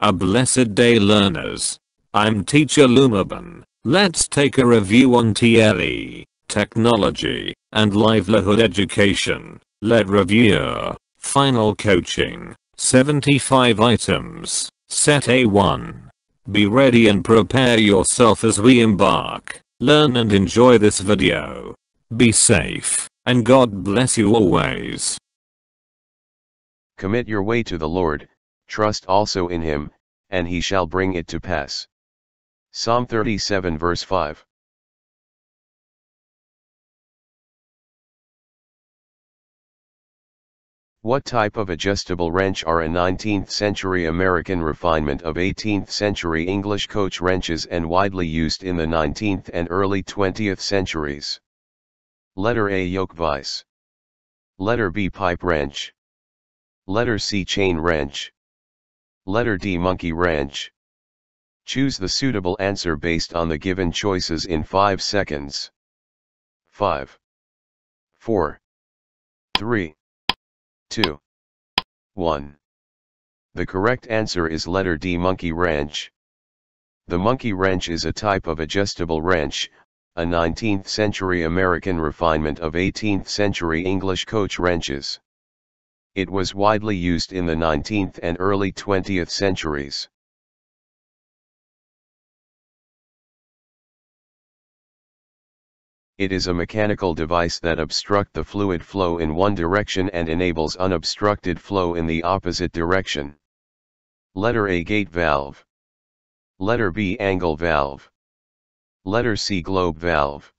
A blessed day, learners. I'm Teacher Lumaban. Let's take a review on TLE, technology, and livelihood education. Let review. Final coaching. 75 items. Set A1. Be ready and prepare yourself as we embark. Learn and enjoy this video. Be safe, and God bless you always. Commit your way to the Lord. Trust also in him, and he shall bring it to pass. Psalm 37 verse 5. What type of adjustable wrench are a 19th century American refinement of 18th century English coach wrenches and widely used in the 19th and early 20th centuries? Letter A, yoke vise. Letter B, pipe wrench. Letter C, chain wrench. Letter D, monkey wrench. Choose the suitable answer based on the given choices in 5 seconds. 5. 4. 3. 2. 1. The correct answer is letter D, monkey wrench. The monkey wrench is a type of adjustable wrench, a 19th century American refinement of 18th century English coach wrenches. It was widely used in the 19th and early 20th centuries. It is a mechanical device that obstructs the fluid flow in one direction and enables unobstructed flow in the opposite direction. Letter A, gate valve. Letter B, angle valve. Letter C, globe valve.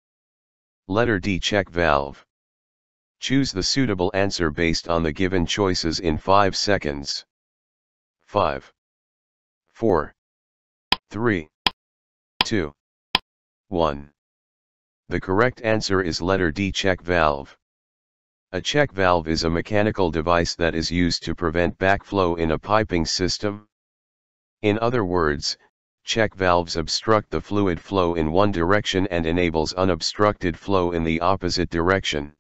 Letter D, check valve. Choose the suitable answer based on the given choices in 5 seconds. 5. 4. 3. 2. 1. The correct answer is letter D, check valve. A check valve is a mechanical device that is used to prevent backflow in a piping system. In other words, check valves obstruct the fluid flow in one direction and enables unobstructed flow in the opposite direction.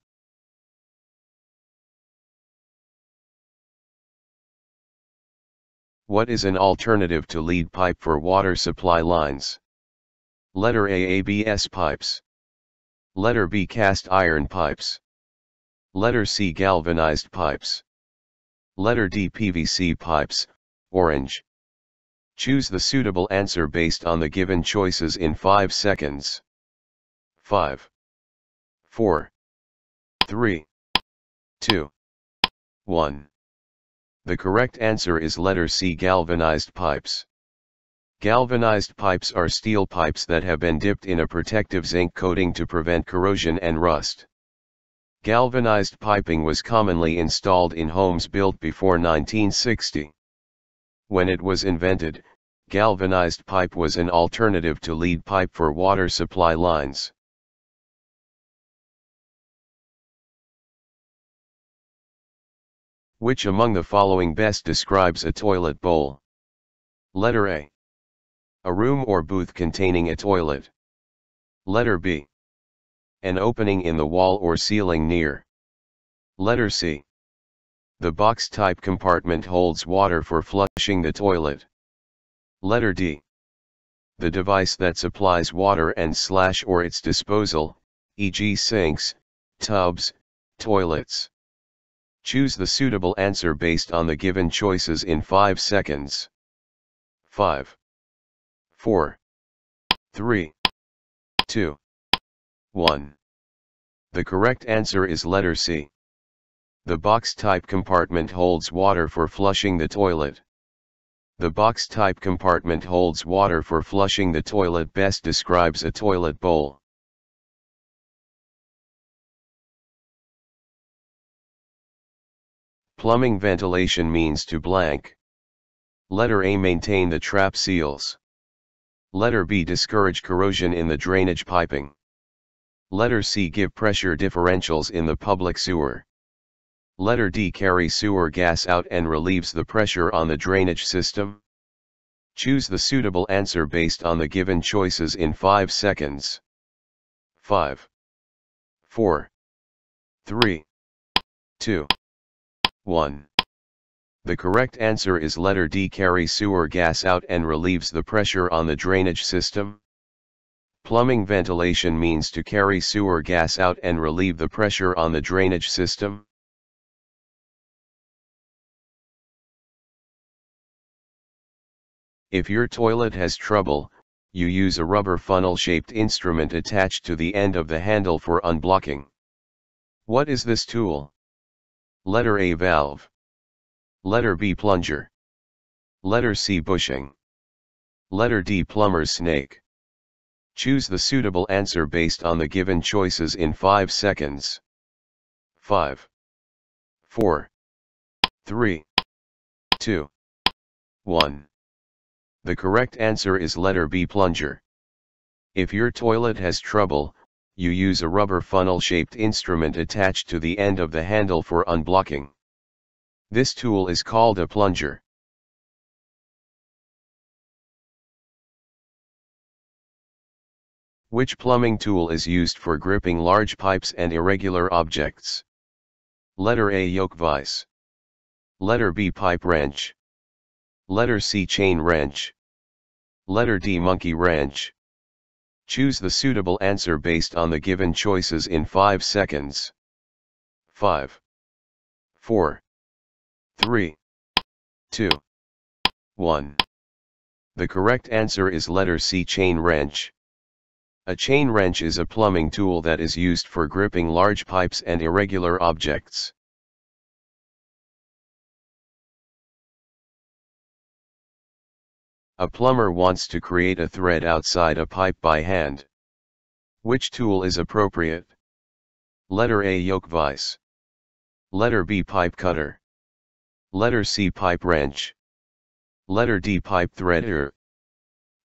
What is an alternative to lead pipe for water supply lines? Letter A, ABS pipes. Letter B, cast iron pipes. Letter C, galvanized pipes. Letter D, PVC pipes, orange. Choose the suitable answer based on the given choices in 5 seconds. 5. 4. 3. 2. 1. The correct answer is letter C, galvanized pipes. Galvanized pipes are steel pipes that have been dipped in a protective zinc coating to prevent corrosion and rust. Galvanized piping was commonly installed in homes built before 1960. When it was invented, galvanized pipe was an alternative to lead pipe for water supply lines. Which among the following best describes a toilet bowl? Letter A, a room or booth containing a toilet. Letter B, an opening in the wall or ceiling near. Letter C, the box-type compartment holds water for flushing the toilet. Letter D, the device that supplies water and/or its disposal, e.g. sinks, tubs, toilets. Choose the suitable answer based on the given choices in 5 seconds. 5. 4. 3. 2. 1. The correct answer is letter C. The box-type compartment holds water for flushing the toilet. The box-type compartment holds water for flushing the toilet best describes a toilet bowl. Plumbing ventilation means to blank. Letter A, maintain the trap seals. Letter B, discourage corrosion in the drainage piping. Letter C, give pressure differentials in the public sewer. Letter D, carry sewer gas out and relieves the pressure on the drainage system. Choose the suitable answer based on the given choices in 5 seconds. 5. 4. 3. 2. 1. The correct answer is letter D. Carry sewer gas out and relieves the pressure on the drainage system. Plumbing ventilation means to carry sewer gas out and relieve the pressure on the drainage system. If your toilet has trouble, you use a rubber funnel-shaped instrument attached to the end of the handle for unblocking. What is this tool? Letter A. Valve. Letter B. Plunger. Letter C. Bushing. Letter D. Plumber's snake. Choose the suitable answer based on the given choices in 5 seconds. 5. 4. 3. 2. 1. The correct answer is letter B. Plunger. If your toilet has trouble, you use a rubber funnel-shaped instrument attached to the end of the handle for unblocking. This tool is called a plunger. Which plumbing tool is used for gripping large pipes and irregular objects? Letter A. Yoke vise. Letter B. Pipe wrench. Letter C. Chain wrench. Letter D. Monkey wrench. Choose the suitable answer based on the given choices in 5 seconds. 5. 4. 3. 2. 1. The correct answer is letter C. Chain wrench. A chain wrench is a plumbing tool that is used for gripping large pipes and irregular objects. A plumber wants to create a thread outside a pipe by hand. Which tool is appropriate? Letter A. Yoke vise. Letter B. Pipe cutter. Letter C. Pipe wrench. Letter D. Pipe threader.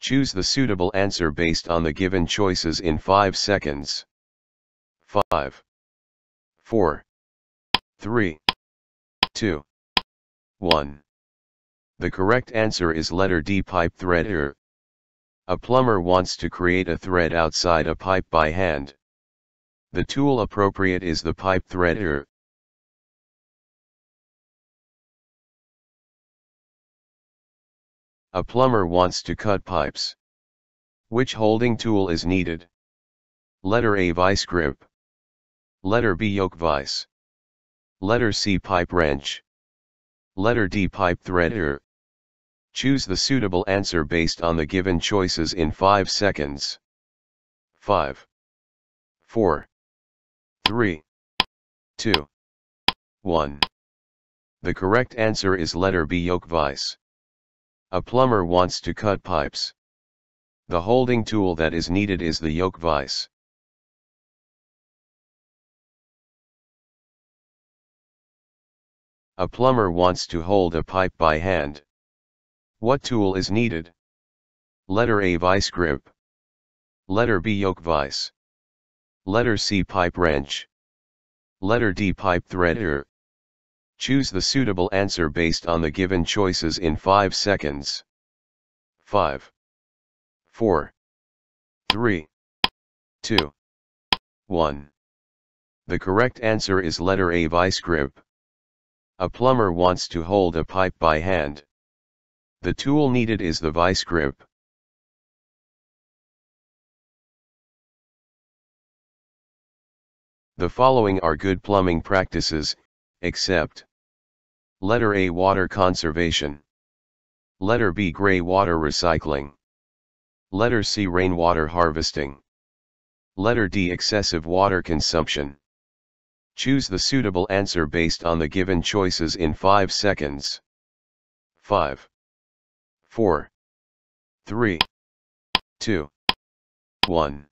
Choose the suitable answer based on the given choices in 5 seconds. 5. 4. 3. 2. 1. The correct answer is letter D. Pipe threader. A plumber wants to create a thread outside a pipe by hand. The tool appropriate is the pipe threader. A plumber wants to cut pipes. Which holding tool is needed? Letter A. Vice grip. Letter B. Yoke vise. Letter C. Pipe wrench. Letter D. Pipe threader. Choose the suitable answer based on the given choices in 5 seconds. 5. 4. 3. 2. 1. The correct answer is letter B. Yoke vise. A plumber wants to cut pipes. The holding tool that is needed is the yoke vise. A plumber wants to hold a pipe by hand. What tool is needed? Letter A. Vice grip. Letter B. Yoke vise. Letter C. Pipe wrench. Letter D. Pipe threader. Choose the suitable answer based on the given choices in 5 seconds. 5. 4. 3. 2. 1. The correct answer is letter A. Vice grip. A plumber wants to hold a pipe by hand. The tool needed is the vice grip. The following are good plumbing practices, except: letter A. Water conservation. Letter B. Grey water recycling. Letter C. Rainwater harvesting. Letter D. Excessive water consumption. Choose the suitable answer based on the given choices in 5 seconds. 5. 4. 3. 2. 1.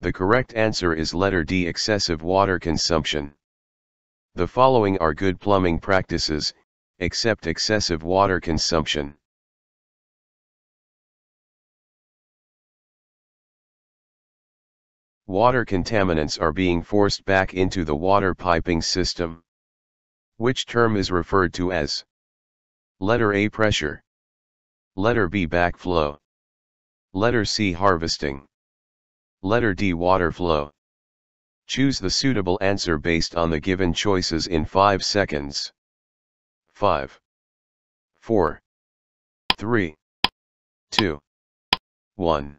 The correct answer is letter D. Excessive water consumption. The following are good plumbing practices, except excessive water consumption. Water contaminants are being forced back into the water piping system. Which term is referred to as? Letter A. Pressure. Letter B. Backflow. Letter C. Harvesting. Letter D. Water flow. Choose the suitable answer based on the given choices in 5 seconds. 5. 4, 3, 2, 1.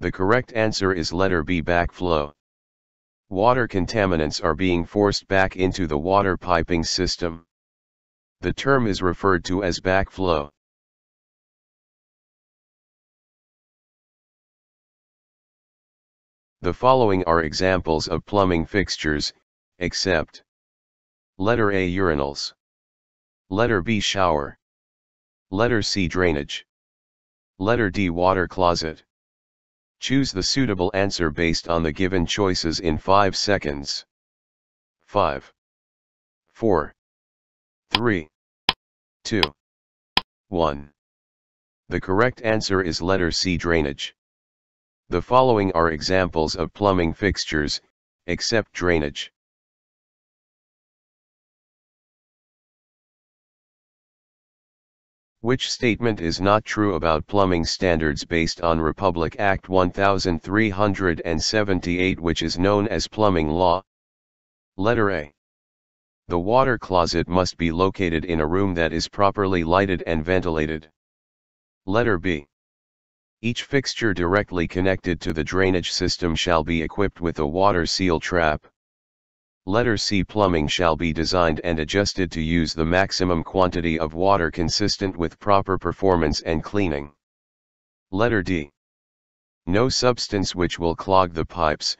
The correct answer is letter B, backflow. Water contaminants are being forced back into the water piping system. The term is referred to as backflow. The following are examples of plumbing fixtures, except: letter A, urinals; letter B, shower; letter C, drainage; letter D, water closet. Choose the suitable answer based on the given choices in 5 seconds. 5, 4, 3, 2, 1. The correct answer is letter C, drainage. The following are examples of plumbing fixtures, except drainage. Which statement is not true about plumbing standards based on Republic Act 1378, which is known as plumbing law? Letter A. The water closet must be located in a room that is properly lighted and ventilated. Letter B. Each fixture directly connected to the drainage system shall be equipped with a water seal trap. Letter C. Plumbing shall be designed and adjusted to use the maximum quantity of water consistent with proper performance and cleaning. Letter D. No substance which will clog the pipes,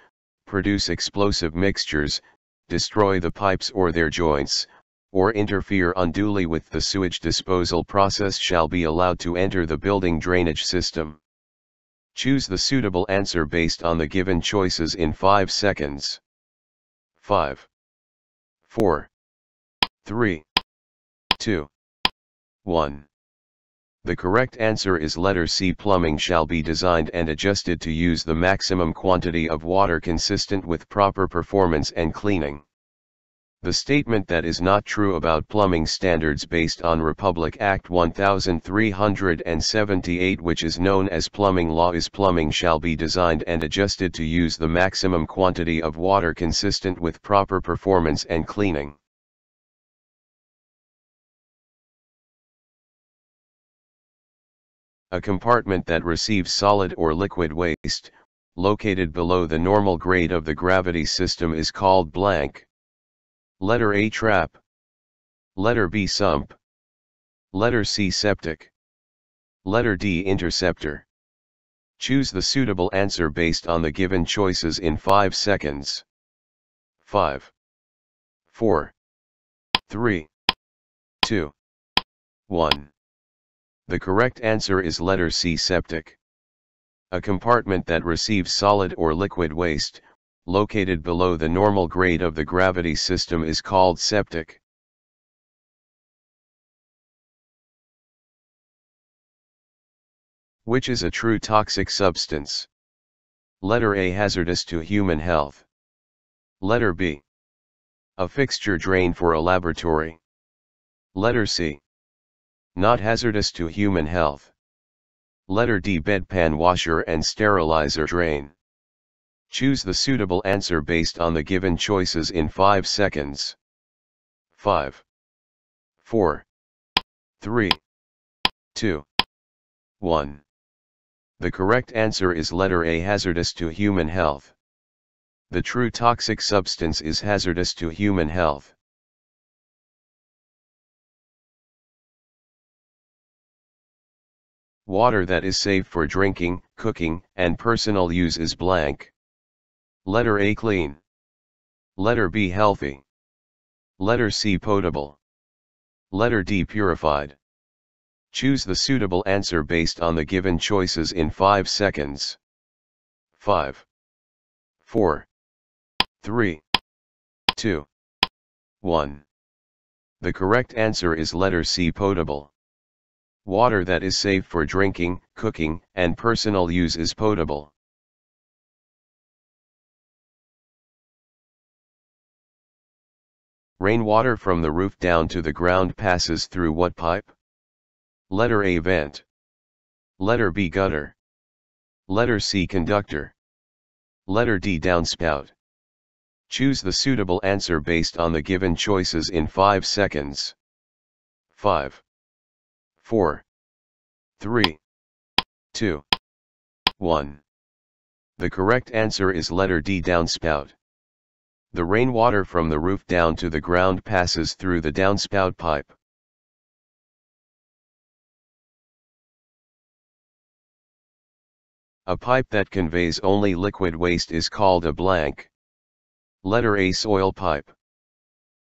produce explosive mixtures, destroy the pipes or their joints, or interfere unduly with the sewage disposal process shall be allowed to enter the building drainage system. Choose the suitable answer based on the given choices in 5 seconds. 5, 4, 3, 2, 1. The correct answer is letter C. Plumbing shall be designed and adjusted to use the maximum quantity of water consistent with proper performance and cleaning. The statement that is not true about plumbing standards based on Republic Act 1378, which is known as plumbing law, is: plumbing shall be designed and adjusted to use the maximum quantity of water consistent with proper performance and cleaning. A compartment that receives solid or liquid waste, located below the normal grade of the gravity system, is called blank. Letter A. Trap. Letter B. Sump. Letter C. Septic. Letter D. Interceptor. Choose the suitable answer based on the given choices in 5 seconds. 5, 4, 3, 2, 1. The correct answer is letter C. Septic. A compartment that receives solid or liquid waste, located below the normal grade of the gravity system, is called septic. Which is a true toxic substance? Letter A. Hazardous to human health. Letter B. A fixture drain for a laboratory. Letter C. Not hazardous to human health. Letter D. Bedpan washer and sterilizer drain. Choose the suitable answer based on the given choices in 5 seconds. 5, 4, 3, 2, 1. The correct answer is letter A. Hazardous to human health. The true toxic substance is hazardous to human health. Water that is safe for drinking, cooking, and personal use is blank. Letter A. Clean. Letter B. Healthy. Letter C. Potable. Letter D. Purified. Choose the suitable answer based on the given choices in 5 seconds. 5, 4, 3, 2, 1. The correct answer is letter C. Potable. Water that is safe for drinking, cooking, and personal use is potable. Rainwater from the roof down to the ground passes through what pipe? Letter A. Vent. Letter B. Gutter. Letter C. Conductor. Letter D. Downspout. Choose the suitable answer based on the given choices in 5 seconds. 5, 4, 3, 2, 1. The correct answer is letter D, downspout. The rainwater from the roof down to the ground passes through the downspout pipe. A pipe that conveys only liquid waste is called a blank. Letter A, soil pipe.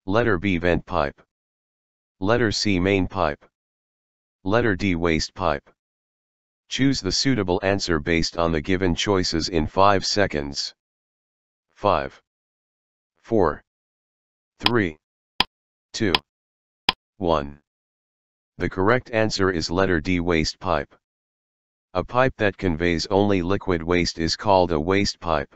Letter B, vent pipe. Letter C, main pipe. Letter D, waste pipe. Choose the suitable answer based on the given choices in 5 seconds. 5, 4, 3, 2, 1. The correct answer is letter D, waste pipe. A pipe that conveys only liquid waste is called a waste pipe.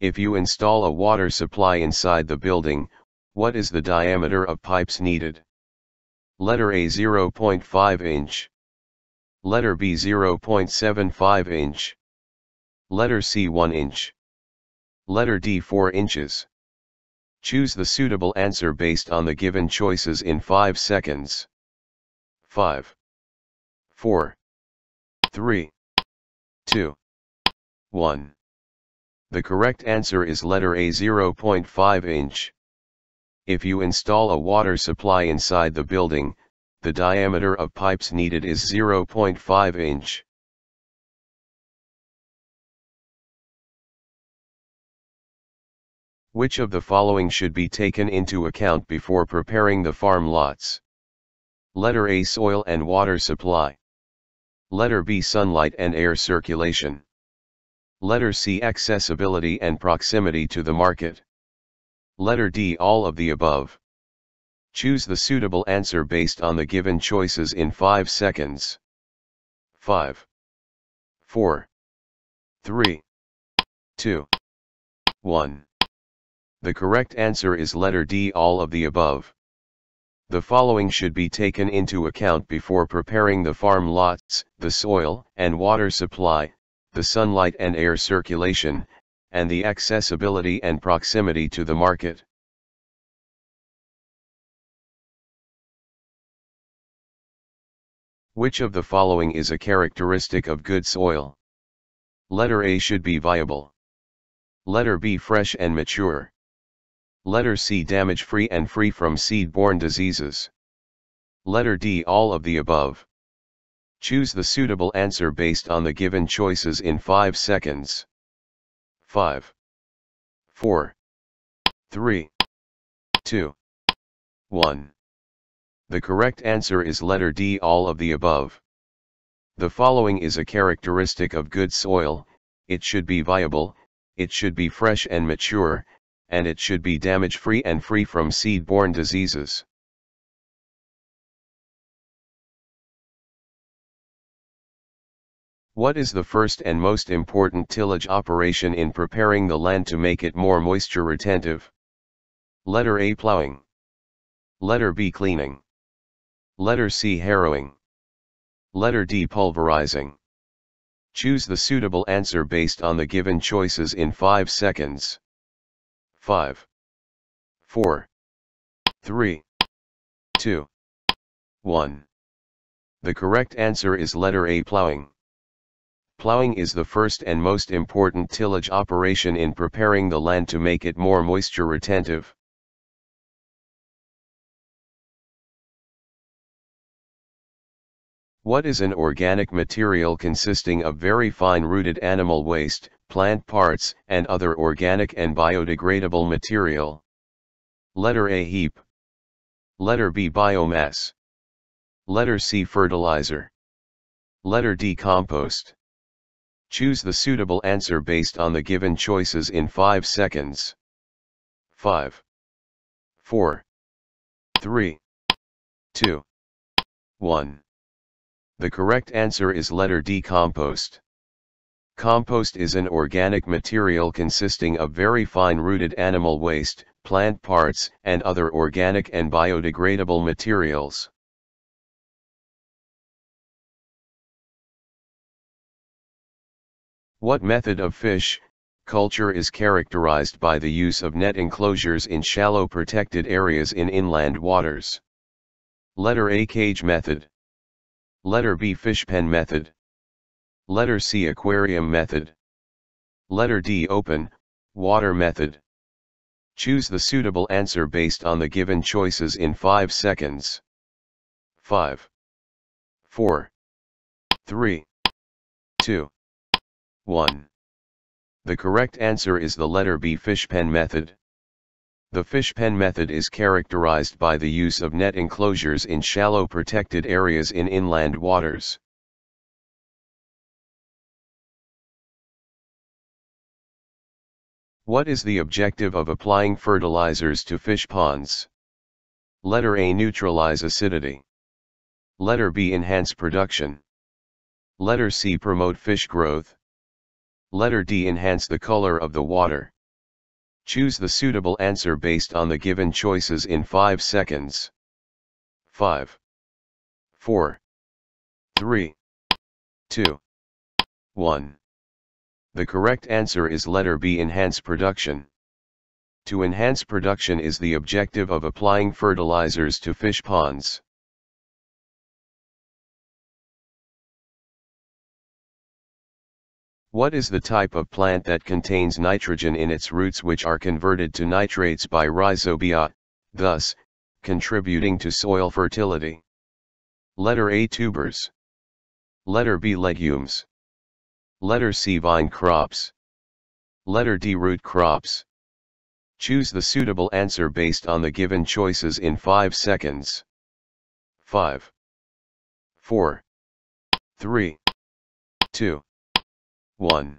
If you install a water supply inside the building, what is the diameter of pipes needed? Letter A, 0.5 inch. Letter B, 0.75 inch. Letter C, 1 inch. Letter D, 4 inches. Choose the suitable answer based on the given choices in 5 seconds. 5, 4, 3, 2, 1. The correct answer is letter A, 0.5 inch. If you install a water supply inside the building, the diameter of pipes needed is 0.5 inch. Which of the following should be taken into account before preparing the farm lots? Letter A, soil and water supply. Letter B, sunlight and air circulation. Letter C, accessibility and proximity to the market. Letter D, all of the above. Choose the suitable answer based on the given choices in 5 seconds. 5, 4, 3, 2, 1. The correct answer is letter D, all of the above. The following should be taken into account before preparing the farm lots: the soil and water supply, the sunlight and air circulation, and the accessibility and proximity to the market. Which of the following is a characteristic of good soil? Letter A, should be viable. Letter B, fresh and mature. Letter C, damage-free and free from seed-borne diseases. Letter D, all of the above. Choose the suitable answer based on the given choices in 5 seconds. 5, 4, 3, 2, 1. The correct answer is letter D, all of the above. The following is a characteristic of good soil: it should be viable, it should be fresh and mature, and it should be damage-free and free from seed-borne diseases. What is the first and most important tillage operation in preparing the land to make it more moisture retentive? Letter A, plowing. Letter B, cleaning. Letter C, harrowing. Letter D, pulverizing. Choose the suitable answer based on the given choices in 5 seconds. 5, 4, 3, 2, 1. The correct answer is letter A, plowing. Plowing is the first and most important tillage operation in preparing the land to make it more moisture retentive. What is an organic material consisting of very fine-rooted animal waste, plant parts, and other organic and biodegradable material? Letter A, heap. Letter B, biomass. Letter C, fertilizer. Letter D, compost. Choose the suitable answer based on the given choices in 5 seconds. 5, 4, 3, 2, 1. The correct answer is letter D, compost. Compost is an organic material consisting of very fine-rooted animal waste, plant parts, and other organic and biodegradable materials. What method of fish, culture is characterized by the use of net enclosures in shallow protected areas in inland waters. Letter A. Cage method. Letter B. Fish pen method. Letter C. Aquarium method. Letter D. Open, water method. Choose the suitable answer based on the given choices in 5 seconds. 5. 4. 3. 2. 1. The correct answer is the letter B. Fish pen method. The fish pen method is characterized by the use of net enclosures in shallow protected areas in inland waters. What is the objective of applying fertilizers to fish ponds? Letter A. Neutralize acidity. Letter B. Enhance production. Letter C. Promote fish growth. Letter D. Enhance the color of the water. Choose the suitable answer based on the given choices in 5 seconds. 5. 4. 3. 2. 1. The correct answer is letter B. Enhance production. To enhance production is the objective of applying fertilizers to fish ponds. What is the type of plant that contains nitrogen in its roots which are converted to nitrates by rhizobia, thus, contributing to soil fertility? Letter A. Tubers. Letter B. Legumes. Letter C. Vine crops. Letter D. Root crops. Choose the suitable answer based on the given choices in 5 seconds. 5. 4. 3. 2. 1.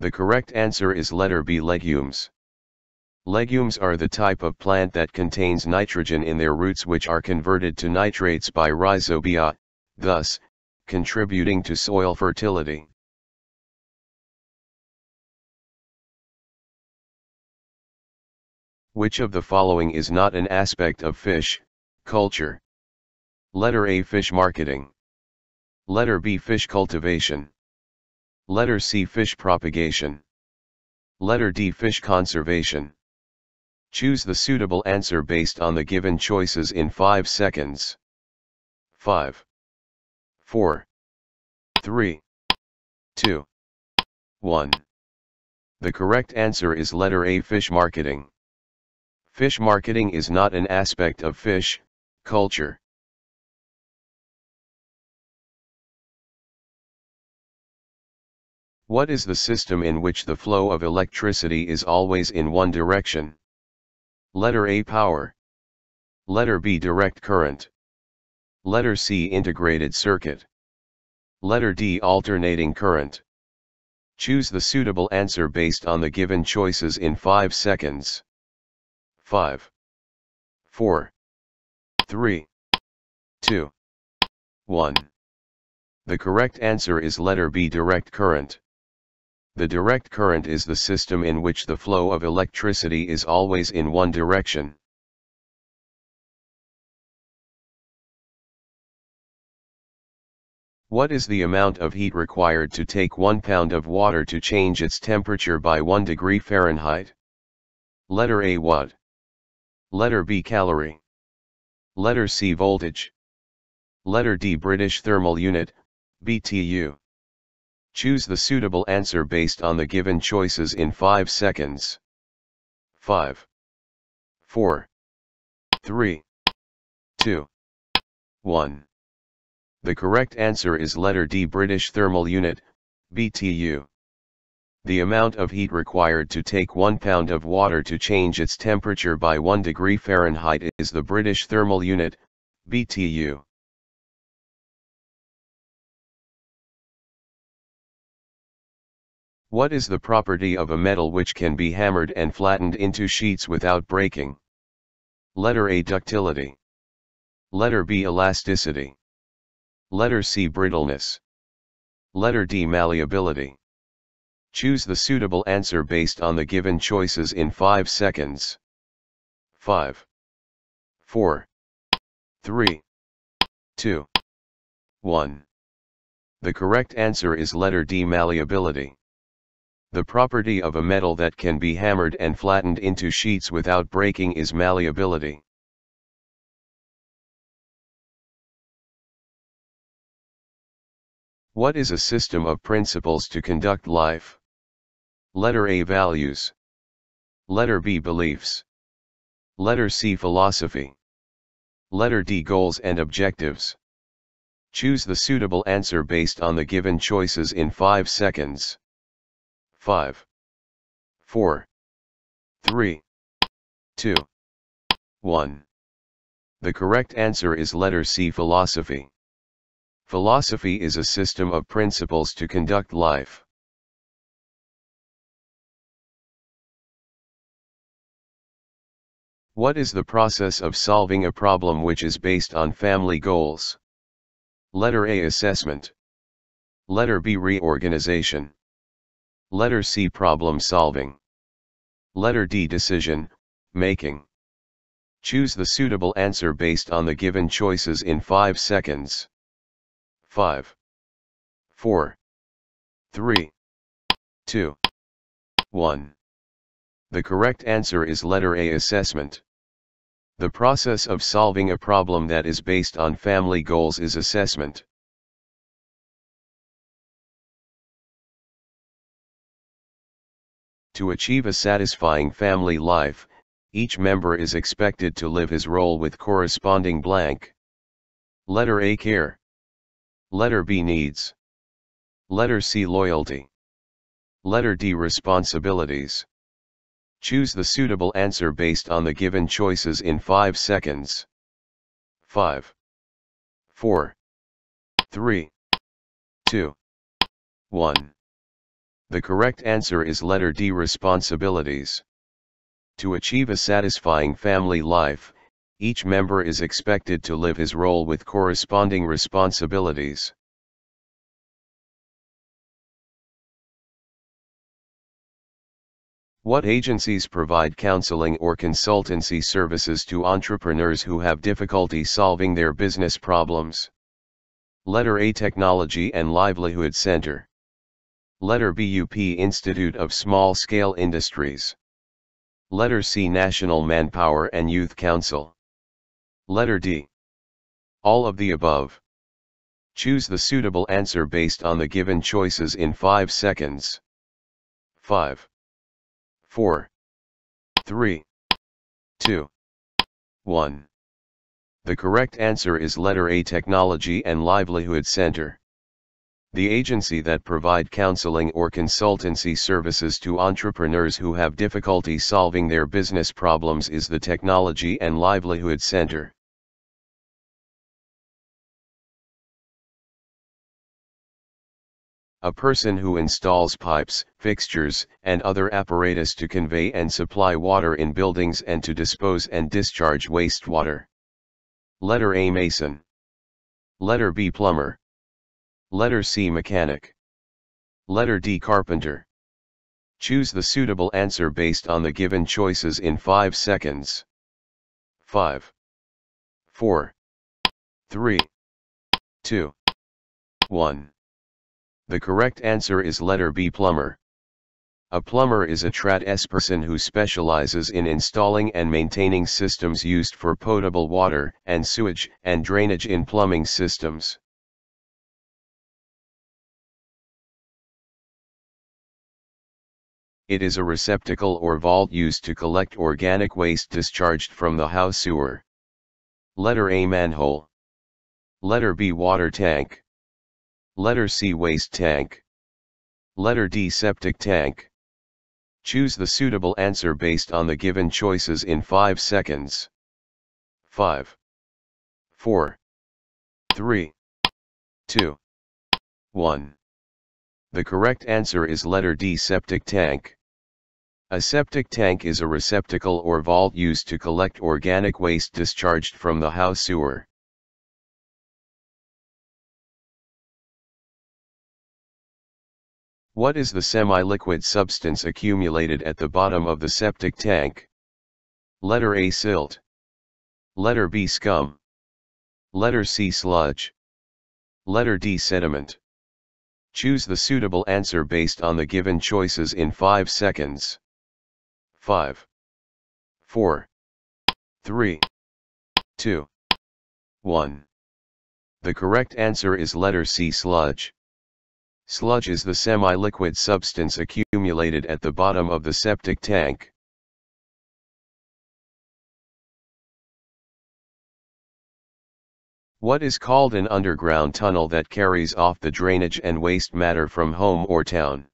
The correct answer is letter B. Legumes. Legumes are the type of plant that contains nitrogen in their roots which are converted to nitrates by rhizobia, thus, contributing to soil fertility. Which of the following is not an aspect of fish culture? Letter A. Fish marketing. Letter B. Fish cultivation. Letter C. Fish propagation. Letter D. Fish conservation. Choose the suitable answer based on the given choices in 5 seconds. 5. 4. 3. 2. 1. The correct answer is letter A. Fish marketing. Fish marketing is not an aspect of fish culture. What is the system in which the flow of electricity is always in one direction? Letter A. Power. Letter B. Direct current. Letter C. Integrated circuit. Letter D. Alternating current. Choose the suitable answer based on the given choices in 5 seconds. 5. 4. 3. 2. 1. The correct answer is letter B. Direct current. The direct current is the system in which the flow of electricity is always in one direction. What is the amount of heat required to take 1 pound of water to change its temperature by 1 degree Fahrenheit? Letter A. Watt. Letter B. Calorie. Letter C. Voltage. Letter D. British Thermal Unit, BTU. Choose the suitable answer based on the given choices in 5 seconds. 5. 4. 3. 2. 1. The correct answer is letter D. British Thermal Unit, BTU. The amount of heat required to take 1 pound of water to change its temperature by 1 degree Fahrenheit is the British Thermal Unit, BTU. What is the property of a metal which can be hammered and flattened into sheets without breaking? Letter A. Ductility. Letter B. Elasticity. Letter C. Brittleness. Letter D. Malleability. Choose the suitable answer based on the given choices in 5 seconds. 5. 4. 3. 2. 1. The correct answer is letter D. Malleability. The property of a metal that can be hammered and flattened into sheets without breaking is malleability. What is a system of principles to conduct life? Letter A. Values. Letter B. Beliefs. Letter C. Philosophy. Letter D. Goals and objectives. Choose the suitable answer based on the given choices in 5 seconds. 5, 4, 3, 2, 1. The correct answer is letter C. Philosophy. Philosophy is a system of principles to conduct life. What is the process of solving a problem which is based on family goals? Letter A. Assessment. Letter B. Reorganization. Letter C. Problem solving. Letter D. Decision making. Choose the suitable answer based on the given choices in 5 seconds. 5, 4, 3, 2, 1. The correct answer is letter A. Assessment. The process of solving a problem that is based on family goals is assessment. To achieve a satisfying family life, each member is expected to live his role with corresponding blank. Letter A. Care. Letter B. Needs. Letter C. Loyalty. Letter D. Responsibilities. Choose the suitable answer based on the given choices in 5 seconds. 5, 4, 3, 2, 1. The correct answer is letter D. Responsibilities. To achieve a satisfying family life, each member is expected to live his role with corresponding responsibilities. What agencies provide counseling or consultancy services to entrepreneurs who have difficulty solving their business problems? Letter A. Technology and Livelihood Center. Letter B. UP Institute of Small Scale Industries. Letter C. National Manpower and Youth Council. Letter D. All of the above. Choose the suitable answer based on the given choices in 5 seconds. 5. 4, 3, 2, 1. The correct answer is letter A. Technology and Livelihood Center. The agency that provide counseling or consultancy services to entrepreneurs who have difficulty solving their business problems is the Technology and Livelihood Center. A person who installs pipes, fixtures, and other apparatus to convey and supply water in buildings and to dispose and discharge wastewater. Letter A. Mason. Letter B. Plumber. Letter C. Mechanic. Letter D. Carpenter. Choose the suitable answer based on the given choices in 5 seconds. 5, 4, 3, 2, 1. The correct answer is letter B. Plumber. A plumber is a trades person who specializes in installing and maintaining systems used for potable water and sewage and drainage in plumbing systems. It is a receptacle or vault used to collect organic waste discharged from the house sewer. Letter A. Manhole. Letter B. Water tank. Letter C. Waste tank. Letter D. Septic tank. Choose the suitable answer based on the given choices in 5 seconds. 5, 4, 3, 2, 1. The correct answer is letter D. Septic tank. A septic tank is a receptacle or vault used to collect organic waste discharged from the house sewer. What is the semi-liquid substance accumulated at the bottom of the septic tank? Letter A. Silt. Letter B. Scum. Letter C. Sludge. Letter D. Sediment. Choose the suitable answer based on the given choices in 5 seconds. 5, 4, 3, 2, 1. The correct answer is letter C, sludge. Sludge is the semi-liquid substance accumulated at the bottom of the septic tank. What is called an underground tunnel that carries off the drainage and waste matter from home or town?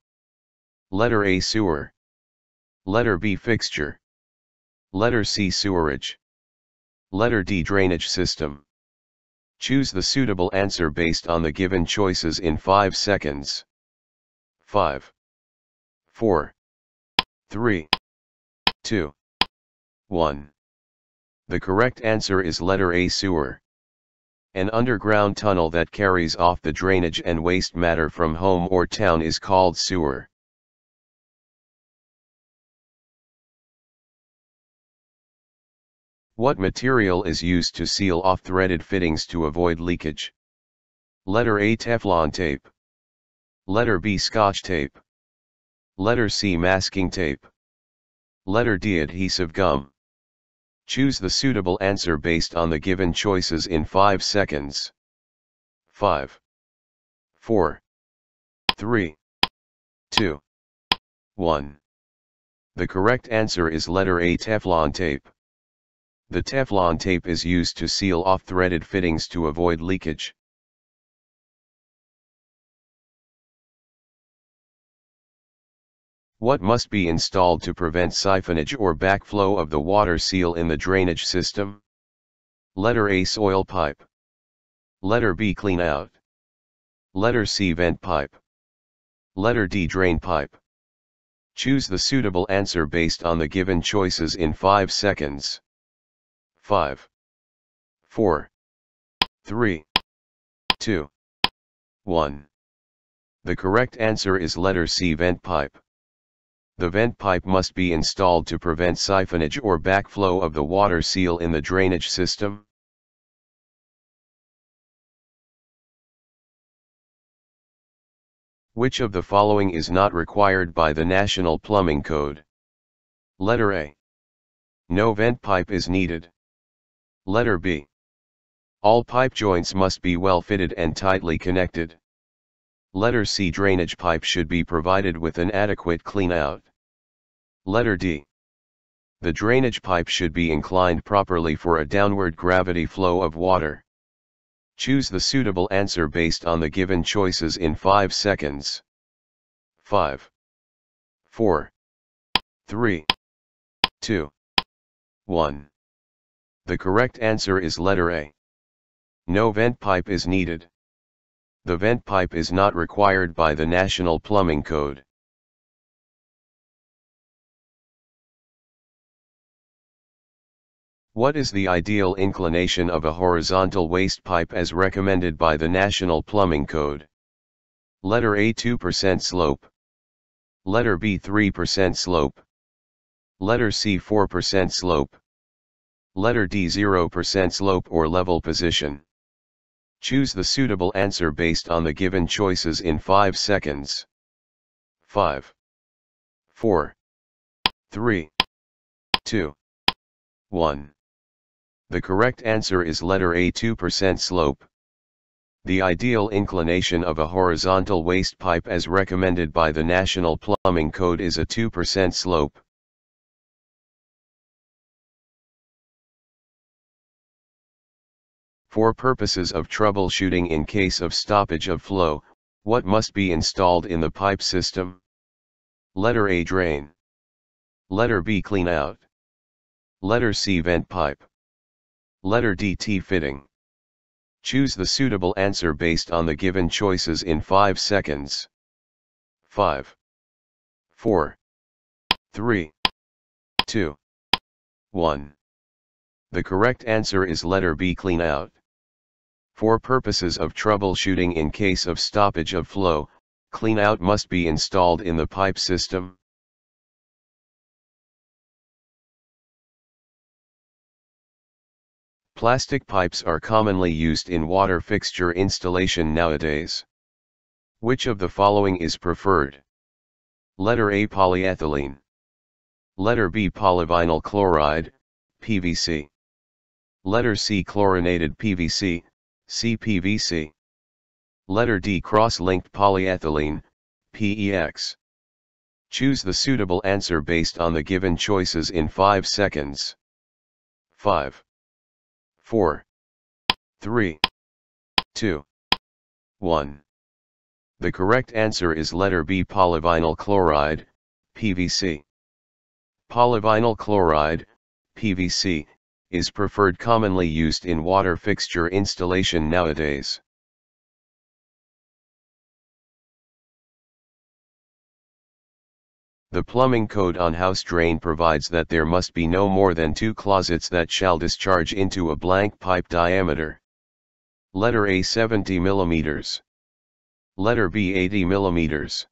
Letter A, sewer. Letter B, fixture. Letter C, sewerage. Letter D, drainage system. Choose the suitable answer based on the given choices in 5 seconds. 5, 4, 3, 2, 1. The correct answer is letter A, sewer. An underground tunnel that carries off the drainage and waste matter from home or town is called sewer. What material is used to seal off threaded fittings to avoid leakage? Letter A, Teflon tape. Letter B, Scotch tape. Letter C, masking tape. Letter D, adhesive gum. Choose the suitable answer based on the given choices in 5 seconds. 5, 4, 3, 2, 1. The correct answer is letter A, Teflon tape. The Teflon tape is used to seal off threaded fittings to avoid leakage. What must be installed to prevent siphonage or backflow of the water seal in the drainage system? Letter A, soil pipe. Letter B, clean out. Letter C, vent pipe. Letter D, drain pipe. Choose the suitable answer based on the given choices in 5 seconds. 5, 4, 3, 2, 1. The correct answer is letter C, vent pipe. The vent pipe must be installed to prevent siphonage or backflow of the water seal in the drainage system. Which of the following is not required by the National Plumbing Code? Letter A. No vent pipe is needed. Letter B. All pipe joints must be well fitted and tightly connected. Letter C. Drainage pipe should be provided with an adequate clean out. Letter D. The drainage pipe should be inclined properly for a downward gravity flow of water. Choose the suitable answer based on the given choices in 5 seconds. 5, 4, 3, 2, 1. The correct answer is letter A. No vent pipe is needed. The vent pipe is not required by the National Plumbing Code. What is the ideal inclination of a horizontal waste pipe as recommended by the National Plumbing Code? Letter A, 2% slope. Letter B, 3% slope. Letter C, 4% slope. Letter D, 0% slope or level position. Choose the suitable answer based on the given choices in 5 seconds. 5, 4, 3, 2, 1. The correct answer is letter A, 2% slope. The ideal inclination of a horizontal waste pipe as recommended by the National Plumbing Code is a 2% slope. For purposes of troubleshooting in case of stoppage of flow, what must be installed in the pipe system? Letter A, drain. Letter B, clean out. Letter C, vent pipe. Letter D, T-fitting. Choose the suitable answer based on the given choices in 5 seconds. 5, 4, 3, 2, 1. The correct answer is letter B, clean out. For purposes of troubleshooting in case of stoppage of flow, clean out must be installed in the pipe system. Plastic pipes are commonly used in water fixture installation nowadays. Which of the following is preferred? Letter A, polyethylene. Letter B, polyvinyl chloride, PVC. Letter C, chlorinated PVC, CPVC. Letter D, cross-linked polyethylene, PEX. Choose the suitable answer based on the given choices in 5 seconds. 5. 4. 3. 2. 1. The correct answer is letter B, polyvinyl chloride, PVC. Polyvinyl chloride, PVC, is preferred, commonly used in water fixture installation nowadays. The plumbing code on house drain provides that there must be no more than 2 closets that shall discharge into a blank pipe diameter. Letter A, 70 mm. Letter B, 80 mm.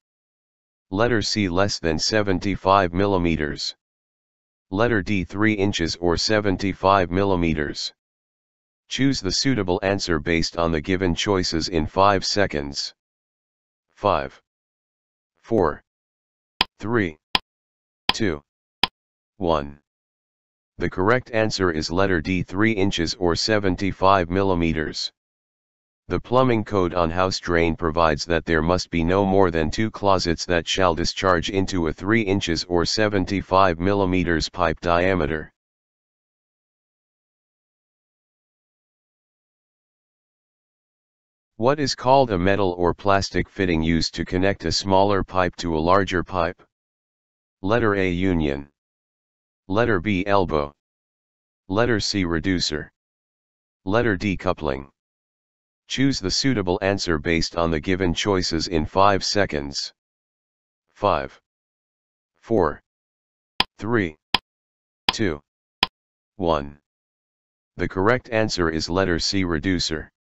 Letter C, less than 75 mm. Letter D, 3 inches or 75 mm. Choose the suitable answer based on the given choices in 5 seconds. 5. 4. 3. 2. 1. The correct answer is letter D, 3 inches or 75 mm. The plumbing code on house drain provides that there must be no more than 2 closets that shall discharge into a 3 inches or 75 mm pipe diameter. What is called a metal or plastic fitting used to connect a smaller pipe to a larger pipe? Letter A, union. Letter B, elbow. Letter C, reducer. Letter D, coupling. Choose the suitable answer based on the given choices in 5 seconds. 5. 4. 3. 2. 1. The correct answer is letter C, reducer.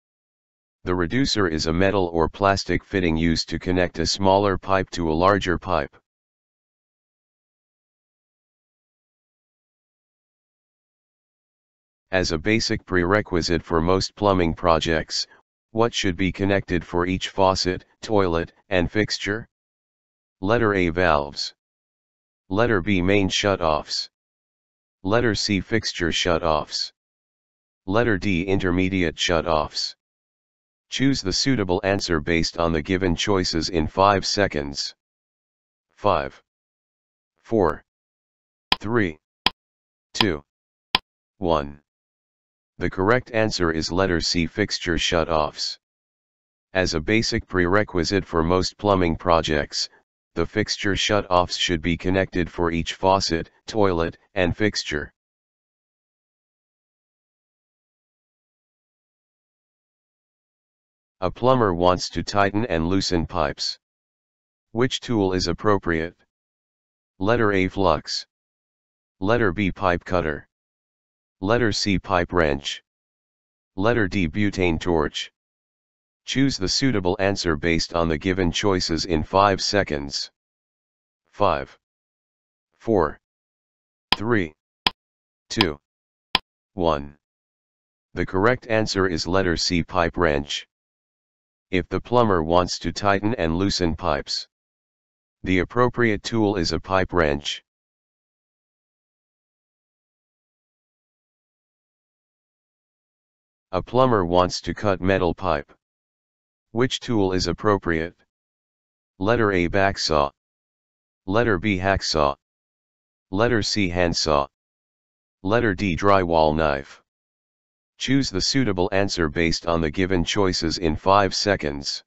The reducer is a metal or plastic fitting used to connect a smaller pipe to a larger pipe. As a basic prerequisite for most plumbing projects, what should be connected for each faucet, toilet, and fixture? Letter A, valves. Letter B, main shutoffs. Letter C, fixture shutoffs. Letter D, intermediate shutoffs. Choose the suitable answer based on the given choices in 5 seconds. 5. 4. 3. 2. 1. The correct answer is letter C, fixture shutoffs. As a basic prerequisite for most plumbing projects, the fixture shutoffs should be connected for each faucet, toilet, and fixture. A plumber wants to tighten and loosen pipes. Which tool is appropriate? Letter A, flux. Letter B, pipe cutter. Letter C, pipe wrench. Letter D, butane torch. Choose the suitable answer based on the given choices in 5 seconds. 5. 4. 3. 2. 1. The correct answer is letter C, pipe wrench. If the plumber wants to tighten and loosen pipes, the appropriate tool is a pipe wrench. A plumber wants to cut metal pipe. Which tool is appropriate? Letter A, backsaw. Letter B, hacksaw. Letter C, handsaw. Letter D, drywall knife. Choose the suitable answer based on the given choices in 5 seconds.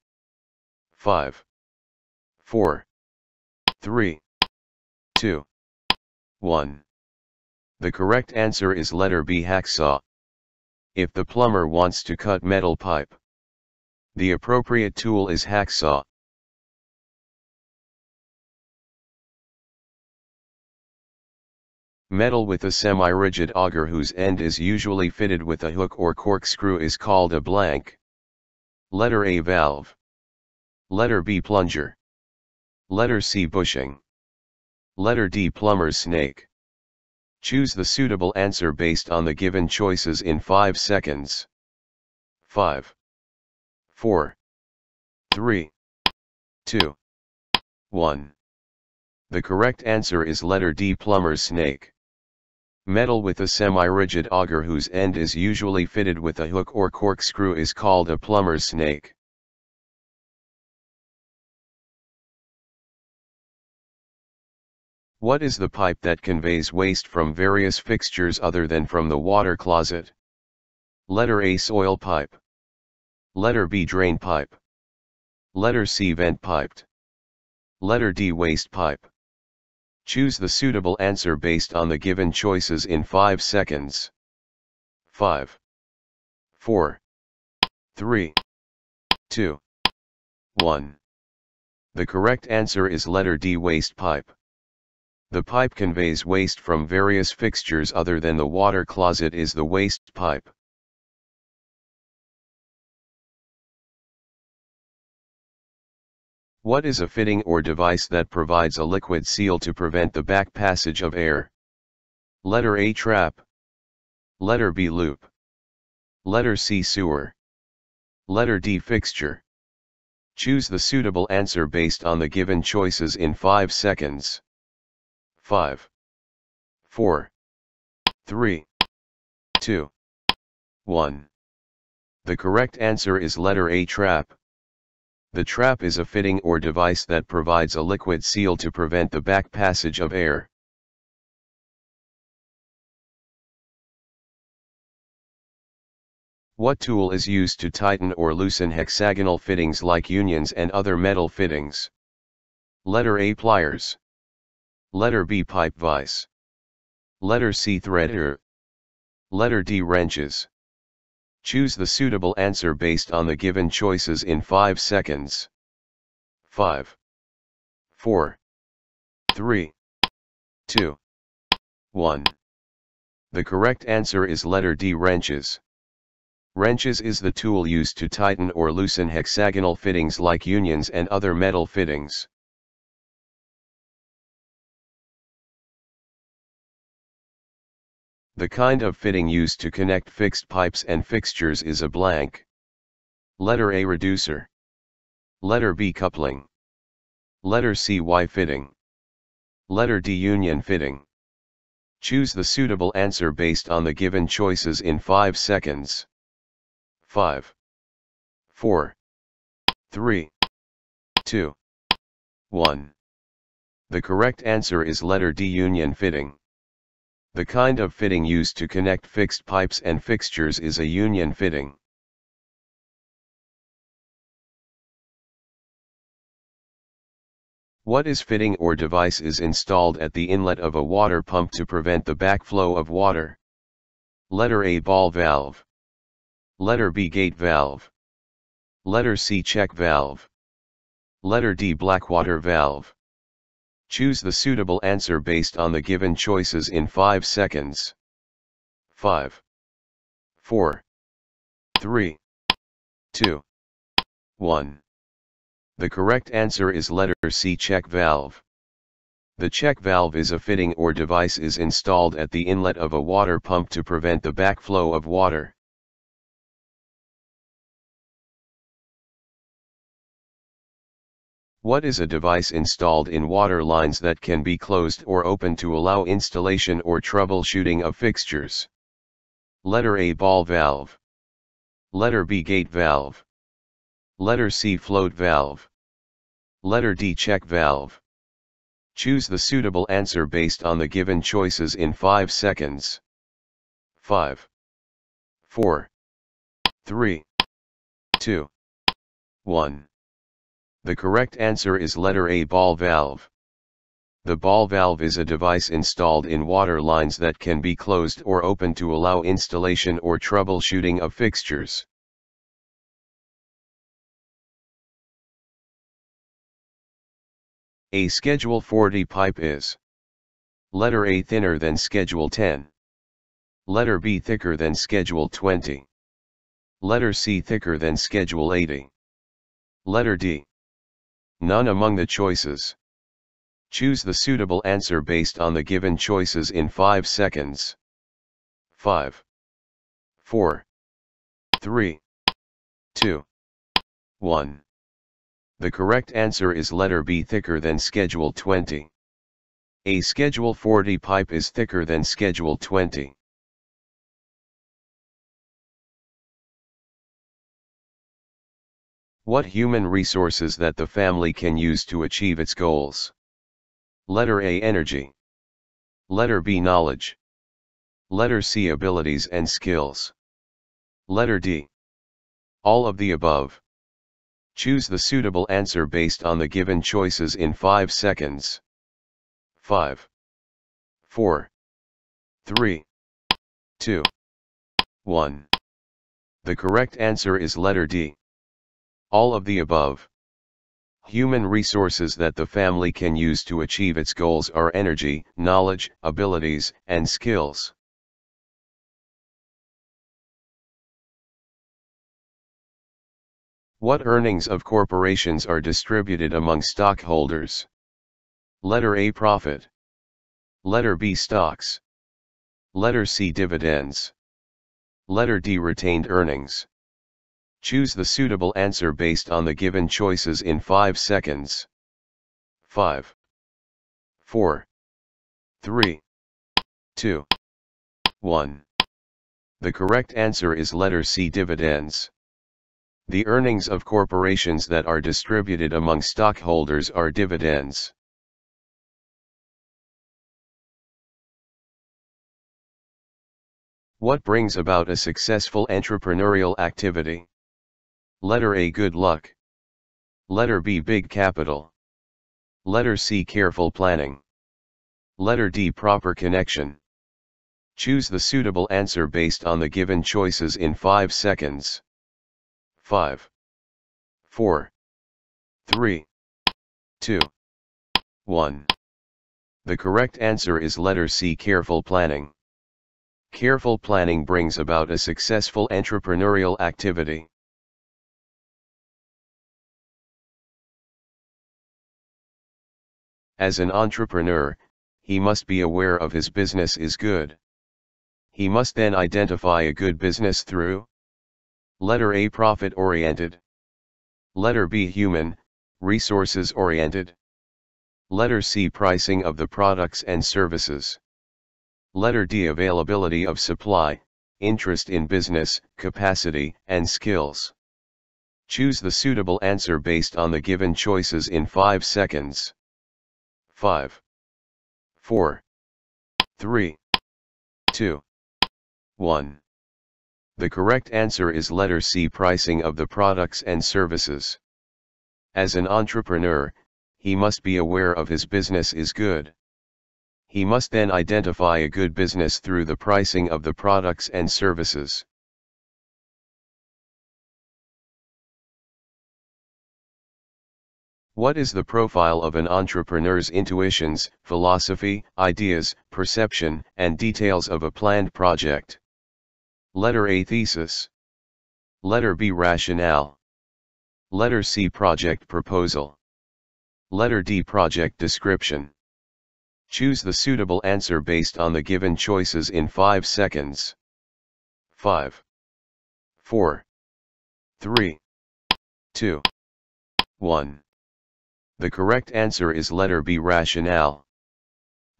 5. 4. 3. 2. 1. The correct answer is letter B, hacksaw. If the plumber wants to cut metal pipe, the appropriate tool is hacksaw. Metal with a semi-rigid auger whose end is usually fitted with a hook or corkscrew is called a blank. Letter A, valve. Letter B, plunger. Letter C, bushing. Letter D, plumber's snake. Choose the suitable answer based on the given choices in 5 seconds. 5. 4. 3. 2. 1. The correct answer is letter D, plumber's snake. Metal with a semi-rigid auger whose end is usually fitted with a hook or corkscrew is called a plumber's snake. What is the pipe that conveys waste from various fixtures other than from the water closet? Letter A, soil pipe. Letter B, drain pipe. Letter C, vent pipe. Letter D, waste pipe. Choose the suitable answer based on the given choices in 5 seconds. 5, 4, 3, 2, 1. The correct answer is letter D, waste pipe. The pipe conveys waste from various fixtures other than the water closet is the waste pipe. What is a fitting or device that provides a liquid seal to prevent the back passage of air? Letter A, trap. Letter B, loop. Letter C, sewer. Letter D, fixture. Choose the suitable answer based on the given choices in 5 seconds. 5, 4, 3, 2, 1. The correct answer is letter A, trap. The trap is a fitting or device that provides a liquid seal to prevent the back passage of air. What tool is used to tighten or loosen hexagonal fittings like unions and other metal fittings? Letter A, pliers. Letter B, pipe vise. Letter C, threader. Letter D, wrenches. Choose the suitable answer based on the given choices in 5 seconds. 5, 4, 3, 2, 1. The correct answer is letter D, wrenches. Wrenches is the tool used to tighten or loosen hexagonal fittings like unions and other metal fittings. The kind of fitting used to connect fixed pipes and fixtures is a blank. Letter A, reducer. Letter B, coupling. Letter C, Y-fitting. Letter D, union fitting. Choose the suitable answer based on the given choices in 5 seconds. 5, 4, 3, 2, 1. The correct answer is letter D, union fitting. The kind of fitting used to connect fixed pipes and fixtures is a union fitting. What is fitting or device is installed at the inlet of a water pump to prevent the backflow of water? Letter A, ball valve. Letter B, gate valve. Letter C, check valve. Letter D, blackwater valve. Choose the suitable answer based on the given choices in 5 seconds. 5, 4, 3, 2, 1. The correct answer is letter C, check valve. The check valve is a fitting or device is installed at the inlet of a water pump to prevent the backflow of water. What is a device installed in water lines that can be closed or opened to allow installation or troubleshooting of fixtures? Letter A, ball valve. Letter B, gate valve. Letter C, float valve. Letter D, check valve. Choose the suitable answer based on the given choices in 5 seconds. 5, 4, 3, 2, 1. The correct answer is letter A, ball valve. The ball valve is a device installed in water lines that can be closed or opened to allow installation or troubleshooting of fixtures. A Schedule 40 pipe is: letter A, thinner than Schedule 10. Letter B, thicker than Schedule 20. Letter C, thicker than Schedule 80. Letter D, none among the choices. Choose the suitable answer based on the given choices in 5 seconds. 5, 4, 3, 2, 1. The correct answer is letter B, thicker than Schedule 20. A Schedule 40 pipe is thicker than Schedule 20. What human resources that the family can use to achieve its goals? Letter A, energy. Letter B, knowledge. Letter C, abilities and skills. Letter D, all of the above. Choose the suitable answer based on the given choices in 5 seconds. 5, 4, 3, 2, 1. The correct answer is letter D. All of the above. Human resources that the family can use to achieve its goals are energy, knowledge, abilities, and skills. What earnings of corporations are distributed among stockholders? Letter A, profit. Letter B, stocks. Letter C, dividends. Letter D, retained earnings. Choose the suitable answer based on the given choices in 5 seconds. 5, 4, 3, 2, 1. The correct answer is letter C, dividends. The earnings of corporations that are distributed among stockholders are dividends. What brings about a successful entrepreneurial activity? Letter A, good luck. Letter B, big capital. Letter C, careful planning. Letter D, proper connection. Choose the suitable answer based on the given choices in 5 seconds. 5, 4, 3, 2, 1. The correct answer is letter C, careful planning. Careful planning brings about a successful entrepreneurial activity. As an entrepreneur, he must be aware of his business is good. He must then identify a good business through letter A, profit-oriented. Letter B, human, resources-oriented. Letter C, pricing of the products and services. Letter D, availability of supply, interest in business, capacity, and skills. Choose the suitable answer based on the given choices in 5 seconds. 5, 4, 3, 2, 1. The correct answer is letter C, pricing of the products and services. As an entrepreneur, he must be aware of his business is good. He must then identify a good business through the pricing of the products and services. What is the profile of an entrepreneur's intuitions, philosophy, ideas, perception, and details of a planned project? Letter A, thesis. Letter B, rationale. Letter C, project proposal. Letter D, project description. Choose the suitable answer based on the given choices in 5 seconds. 5, 4, 3, 2, 1. The correct answer is letter B, rationale.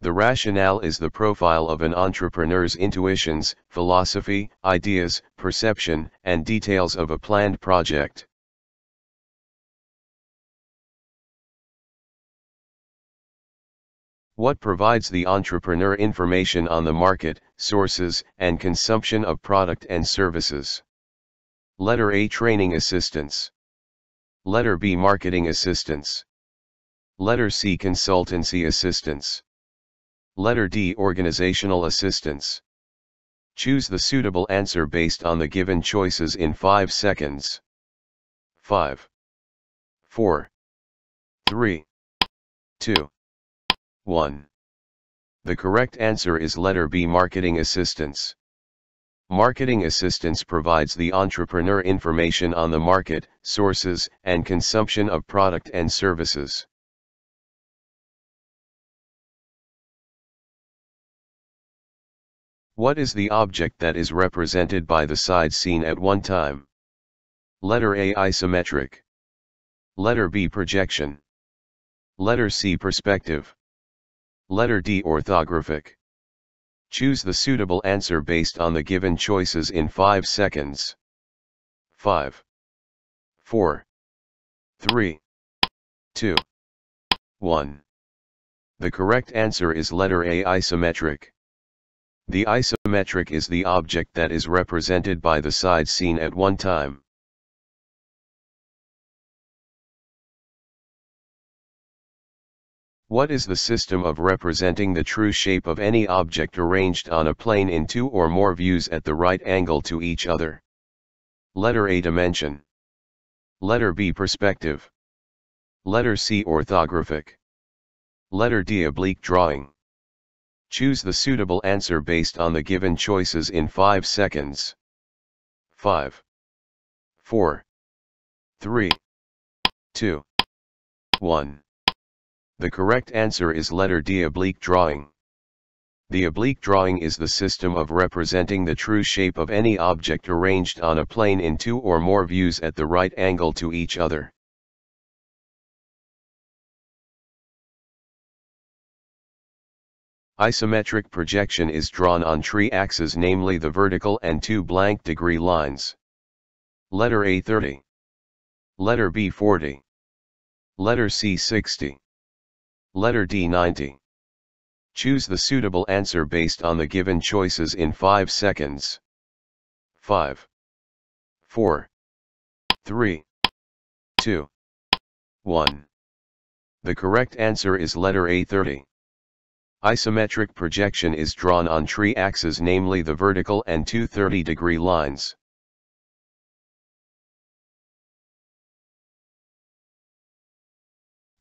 The rationale is the profile of an entrepreneur's intuitions, philosophy, ideas, perception, and details of a planned project. What provides the entrepreneur information on the market, sources, and consumption of product and services? Letter A, training assistance. Letter B, marketing assistance. Letter C, consultancy assistance. Letter D, organizational assistance. Choose the suitable answer based on the given choices in 5 seconds. 5, 4, 3, 2, 1. The correct answer is letter B, marketing assistance. Marketing assistance provides the entrepreneur information on the market, sources, and consumption of product and services. What is the object that is represented by the side seen at one time? Letter A, isometric. Letter B, projection. Letter C, perspective. Letter D, orthographic. Choose the suitable answer based on the given choices in 5 seconds. 5, 4, 3, 2, 1. The correct answer is letter A, isometric. The isometric is the object that is represented by the side seen at one time. What is the system of representing the true shape of any object arranged on a plane in 2 or more views at the right angle to each other? Letter A, dimension. Letter B, perspective. Letter C, orthographic. Letter D, oblique drawing. Choose the suitable answer based on the given choices in 5 seconds. 5, 4, 3, 2, 1. The correct answer is letter D, oblique drawing. The oblique drawing is the system of representing the true shape of any object arranged on a plane in 2 or more views at the right angle to each other. Isometric projection is drawn on 3 axes, namely the vertical and 2 blank degree lines. Letter A, 30. Letter B, 40. Letter C, 60. Letter D, 90. Choose the suitable answer based on the given choices in 5 seconds. 5, 4, 3, 2, 1. The correct answer is letter A, 30. Isometric projection is drawn on 3 axes, namely the vertical and 2 30-degree lines.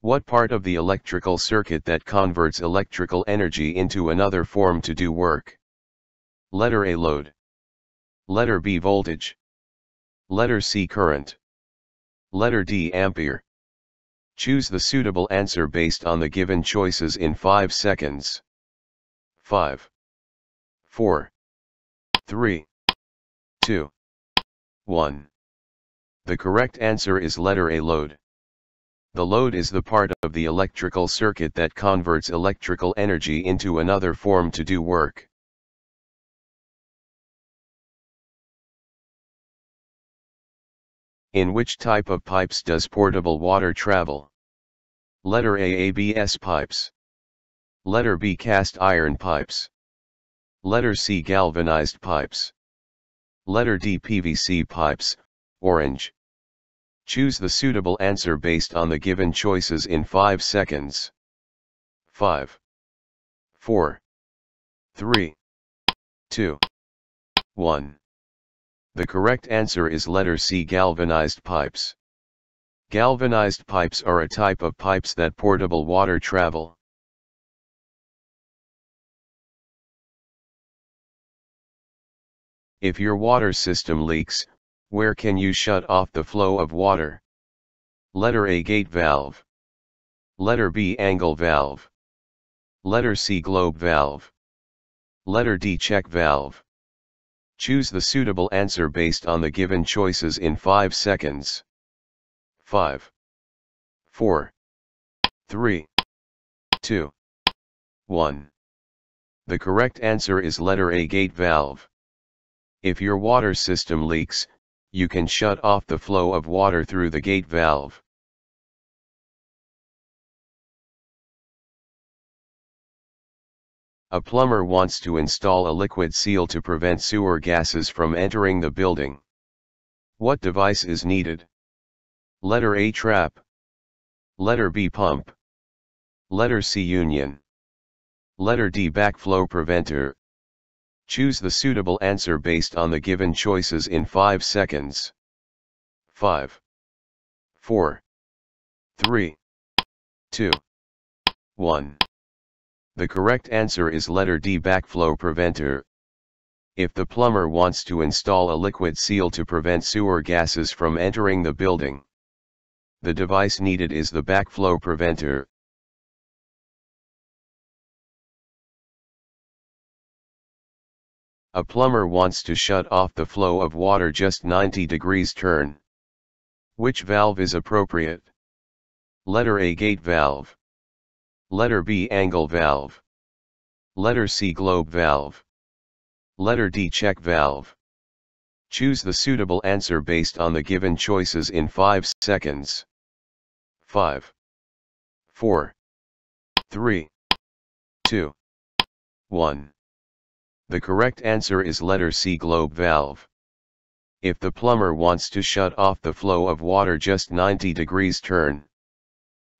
What part of the electrical circuit that converts electrical energy into another form to do work? Letter A, load. Letter B, voltage. Letter C, current. Letter D, ampere. Choose the suitable answer based on the given choices in 5 seconds. 5, 4, 3, 2, 1. The correct answer is letter A, load. The load is the part of the electrical circuit that converts electrical energy into another form to do work. In which type of pipes does portable water travel? Letter A, ABS pipes. Letter B, cast iron pipes. Letter C, galvanized pipes. Letter D, PVC pipes, orange. Choose the suitable answer based on the given choices in 5 seconds. 5, 4, 3, 2, 1. The correct answer is letter C, galvanized pipes. Galvanized pipes are a type of pipes that portable water travel. If your water system leaks, where can you shut off the flow of water? Letter A, gate valve. Letter B, angle valve. Letter C, globe valve. Letter D, check valve. Choose the suitable answer based on the given choices in 5 seconds. 5, 4, 3, 2, 1. The correct answer is letter A, gate valve. If your water system leaks, you can shut off the flow of water through the gate valve. A plumber wants to install a liquid seal to prevent sewer gases from entering the building. What device is needed? Letter A, trap. Letter B, pump. Letter C, union. Letter D, backflow preventer. Choose the suitable answer based on the given choices in 5 seconds. 5, 4, 3, 2, 1. The correct answer is letter D, backflow preventer. If the plumber wants to install a liquid seal to prevent sewer gases from entering the building, the device needed is the backflow preventer. A plumber wants to shut off the flow of water just 90 degrees turn. Which valve is appropriate? Letter A, gate valve. Letter B, angle valve. Letter C, globe valve. Letter D, check valve. Choose the suitable answer based on the given choices in 5 seconds. 5, 4, 3, 2, 1. The correct answer is letter C, globe valve. If the plumber wants to shut off the flow of water, just 90 degrees turn.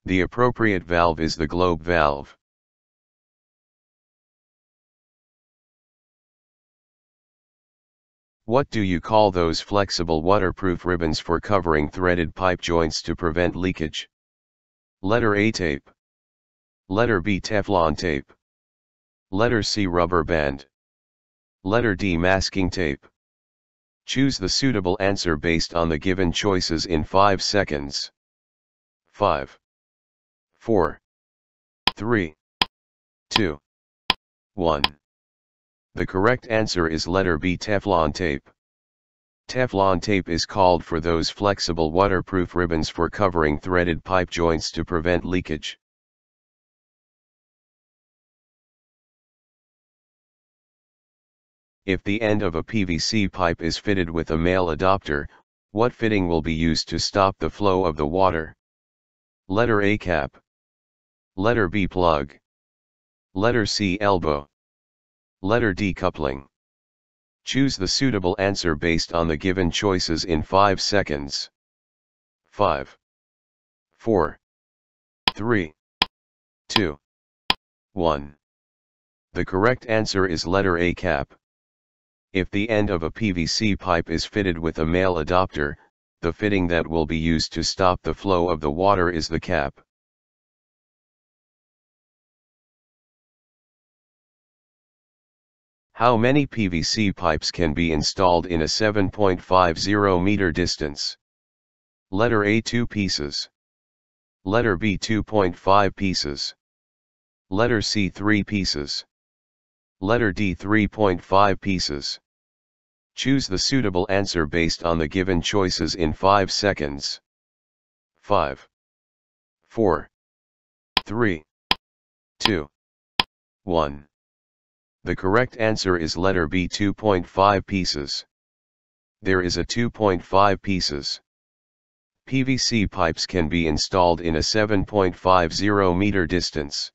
The appropriate valve is the globe valve. What do you call those flexible waterproof ribbons for covering threaded pipe joints to prevent leakage? Letter A, tape. Letter B, Teflon tape. Letter C, rubber band. Letter D, masking tape. Choose the suitable answer based on the given choices in 5 seconds. 5, 4, 3, 2, 1. The correct answer is letter B, Teflon tape. Teflon tape is called for those flexible waterproof ribbons for covering threaded pipe joints to prevent leakage. If the end of a PVC pipe is fitted with a male adapter, what fitting will be used to stop the flow of the water? Letter A, cap. Letter B, plug. Letter C, elbow. Letter D, coupling. Choose the suitable answer based on the given choices in 5 seconds. 5, 4, 3, 2, 1. The correct answer is letter A, cap. If the end of a PVC pipe is fitted with a male adapter, the fitting that will be used to stop the flow of the water is the cap. How many PVC pipes can be installed in a 7.50 meter distance? Letter A, 2 pieces. Letter B, 2.5 pieces. Letter C, 3 pieces. Letter D, 3.5 pieces. Choose the suitable answer based on the given choices in 5 seconds. 5, 4, 3, 2, 1. The correct answer is letter B, 2.5 pieces. There is a 2.5 pieces. PVC pipes can be installed in a 7.50 meter distance.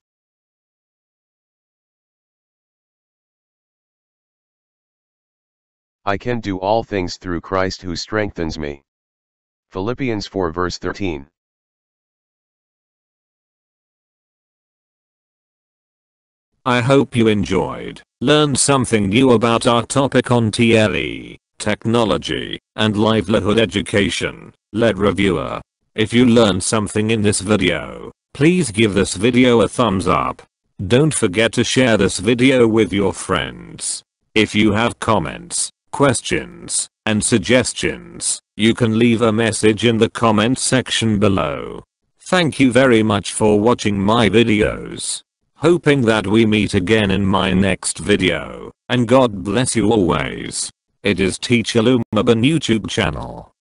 I can do all things through Christ who strengthens me. Philippians 4 verse 13. I hope you enjoyed, learned something new about our topic on TLE, technology, and livelihood education, lead reviewer. If you learned something in this video, please give this video a thumbs up. Don't forget to share this video with your friends. If you have comments, questions, and suggestions, you can leave a message in the comment section below. Thank you very much for watching my videos. Hoping that we meet again in my next video, and God bless you always. It is Teacher Lumaban YouTube channel.